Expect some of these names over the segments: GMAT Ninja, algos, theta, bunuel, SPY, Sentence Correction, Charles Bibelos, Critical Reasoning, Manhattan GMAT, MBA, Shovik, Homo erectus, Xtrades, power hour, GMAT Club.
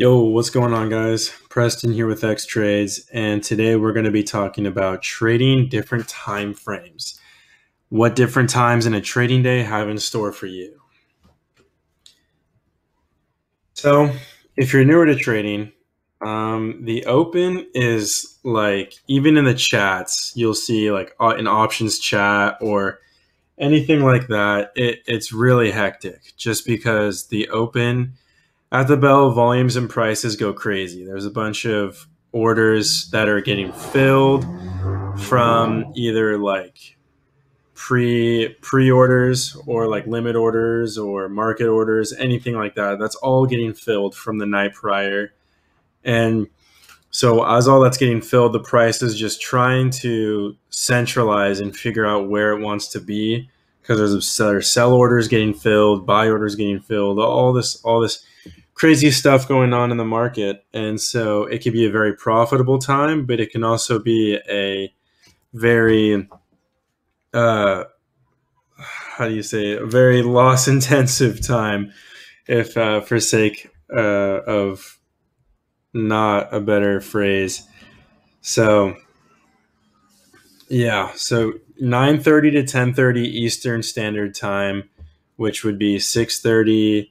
Yo, what's going on, guys? Preston here with Xtrades, and today we're going to be talking about trading different time frames. What different times in a trading day have in store for you? So if you're newer to trading, the open is like, even in the chats, you'll see like an options chat or anything like that. It's really hectic just because the open at the bell, volumes and prices go crazy. There's a bunch of orders that are getting filled from either like pre-orders or like limit orders or market orders, anything like that. That's all getting filled from the night prior. And so as all that's getting filled, the price is just trying to centralize and figure out where it wants to be, because there's sell orders getting filled, buy orders getting filled, all this crazy stuff going on in the market. And so it can be a very profitable time, but it can also be a very, a very loss intensive time, if for sake of not a better phrase. So yeah, so 9:30 to 10:30 Eastern Standard Time, which would be 6:30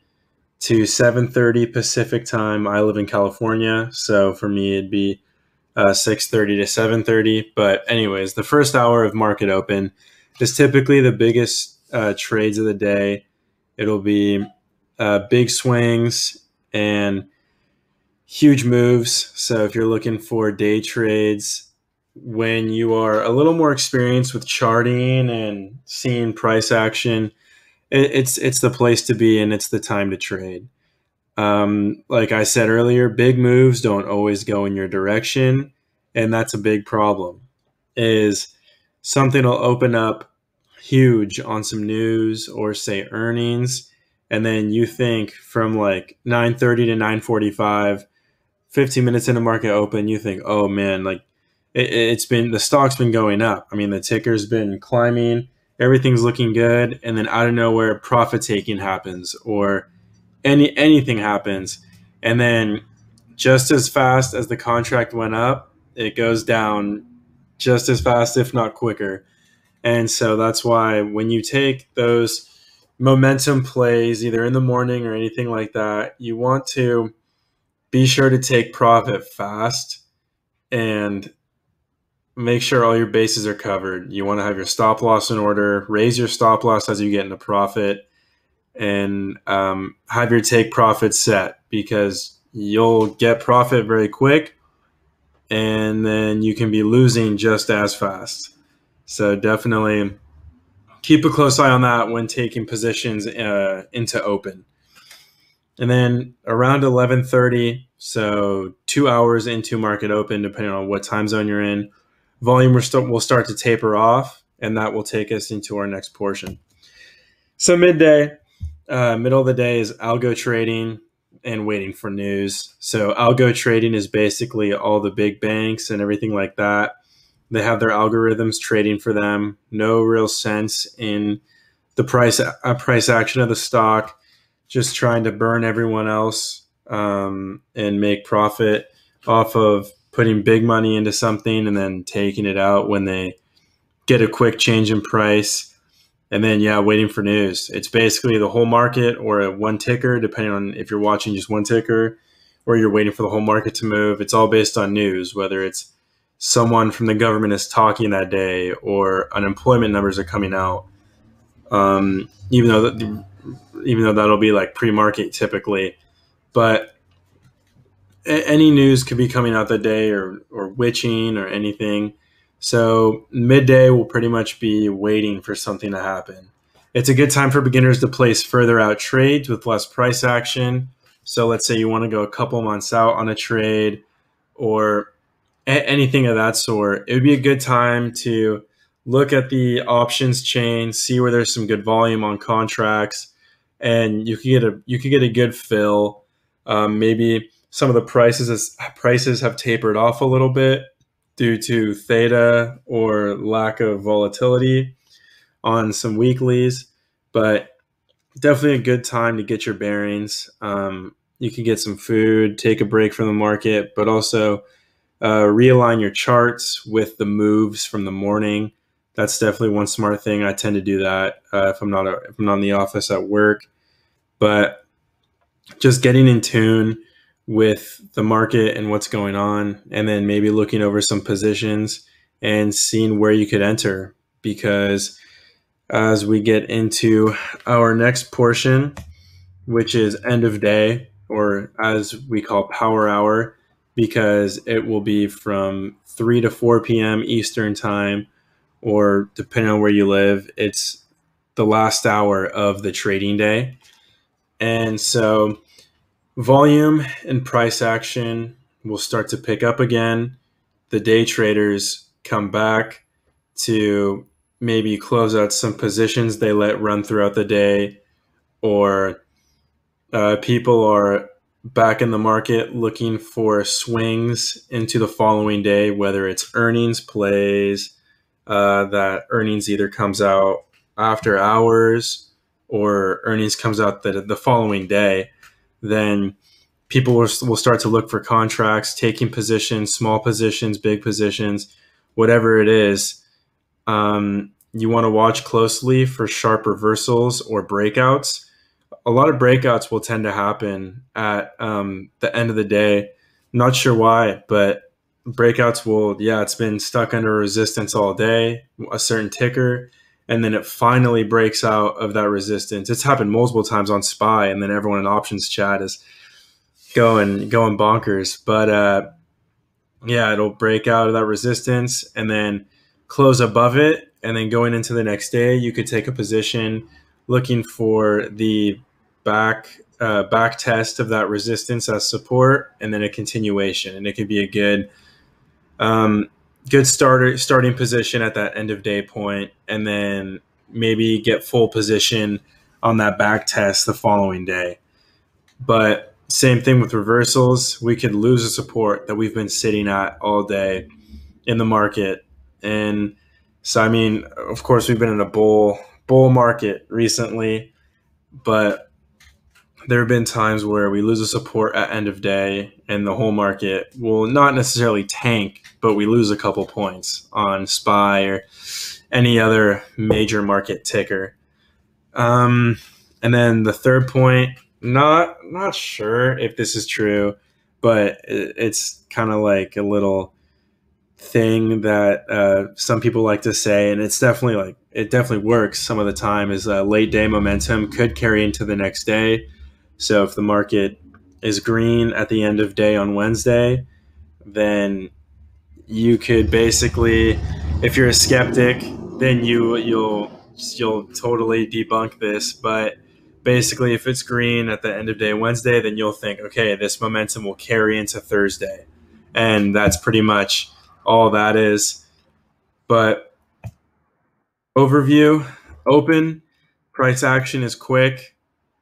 to 7:30 Pacific Time. I live in California, so for me it'd be 6:30 to 7:30. But anyways, the first hour of market open is typically the biggest trades of the day. It'll be big swings and huge moves. So if you're looking for day trades, when you are a little more experienced with charting and seeing price action, it's the place to be, and it's the time to trade. Like I said earlier, big moves don't always go in your direction, and that's a big problem. Is something will open up huge on some news or say earnings, and then you think from like 9:30 to 9:45, 15 minutes into market open, you think, oh man, like the stock's been going up. I mean, the ticker's been climbing, everything's looking good, and then out of nowhere, profit taking happens, or anything happens, and then just as fast as the contract went up, it goes down just as fast, if not quicker. And so that's why when you take those momentum plays, either in the morning or anything like that, you want to be sure to take profit fast and make sure all your bases are covered. You want to have your stop loss in order, raise your stop loss as you get into profit, and have your take profit set, because you'll get profit very quick and then you can be losing just as fast. So definitely keep a close eye on that when taking positions into open. And then around 11:30, so 2 hours into market open, depending on what time zone you're in, volume will start to taper off, and that will take us into our next portion. So midday, middle of the day is algo trading and waiting for news. So algo trading is basically all the big banks and everything like that. They have their algorithms trading for them. No real sense in the price action of the stock, just trying to burn everyone else and make profit off of putting big money into something and then taking it out when they get a quick change in price. And then, yeah, waiting for news. It's basically the whole market or one ticker, depending on if you're watching just one ticker or you're waiting for the whole market to move. It's all based on news, whether it's someone from the government is talking that day or unemployment numbers are coming out. Even though that'll be like pre-market typically, but any news could be coming out that day, or witching or anything. So midday will pretty much be waiting for something to happen. It's a good time for beginners to place further out trades with less price action. So let's say you want to go a couple months out on a trade or anything of that sort. It would be a good time to look at the options chain, see where there's some good volume on contracts, and you could get a good fill. Maybe some of the prices have tapered off a little bit due to theta or lack of volatility on some weeklies, but definitely a good time to get your bearings. You could get some food, take a break from the market, but also realign your charts with the moves from the morning. That's definitely one smart thing. I tend to do that if I'm not in the office at work. But just getting in tune with the market and what's going on, and then maybe looking over some positions and seeing where you could enter. Because as we get into our next portion, which is end of day, or as we call power hour, because it will be from 3 to 4 p.m. Eastern time, or depending on where you live, it's the last hour of the trading day. And so volume and price action will start to pick up again. The day traders come back to maybe close out some positions they let run throughout the day, or people are back in the market looking for swings into the following day, whether it's earnings plays, that earnings either comes out after hours or earnings comes out the following day. Then people will start to look for contracts, taking positions, small positions, big positions, whatever it is. You want to watch closely for sharp reversals or breakouts. A lot of breakouts will tend to happen at the end of the day. Not sure why, but breakouts will, it's been stuck under resistance all day, a certain ticker, and then it finally breaks out of that resistance. It's happened multiple times on SPY, and then everyone in options chat is going bonkers. But it'll break out of that resistance and then close above it, and then going into the next day, you could take a position looking for the back test of that resistance as support, and then a continuation, and it could be a good starting position at that end of day point, and then maybe get full position on that back test the following day. But same thing with reversals. We could lose a support that we've been sitting at all day in the market. And so, I mean, of course, we've been in a bull market recently, but there have been times where we lose a support at end of day and the whole market will not necessarily tank, but we lose a couple points on SPY or any other major market ticker. And then the third point, not sure if this is true, but it's kind of like a little thing that some people like to say, and it's definitely it works some of the time, is late day momentum could carry into the next day. So if the market is green at the end of day on Wednesday, then you could basically, if you're a skeptic, then you'll totally debunk this. But basically, if it's green at the end of day Wednesday, then you'll think, okay, this momentum will carry into Thursday, and that's pretty much all that is. But overview, open, price action is quick,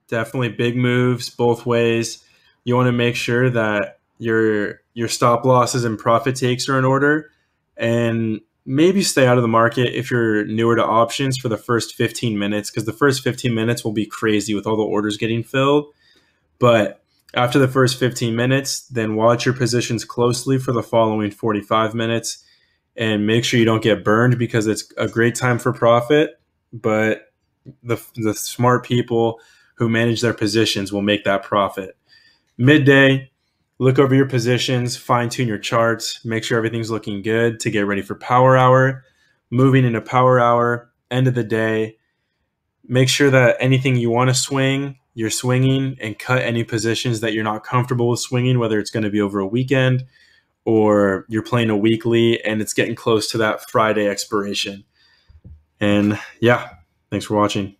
definitely big moves both ways. You want to make sure that your stop losses and profit takes are in order, and maybe stay out of the market if you're newer to options for the first 15 minutes, because the first 15 minutes will be crazy with all the orders getting filled. But after the first 15 minutes, then watch your positions closely for the following 45 minutes and make sure you don't get burned, because it's a great time for profit, but the smart people who manage their positions will make that profit. Midday, look over your positions, fine-tune your charts, make sure everything's looking good to get ready for power hour. Moving into power hour, end of the day, make sure that anything you want to swing, you're swinging, and cut any positions that you're not comfortable with swinging, whether it's going to be over a weekend or you're playing a weekly and it's getting close to that Friday expiration. And yeah, thanks for watching.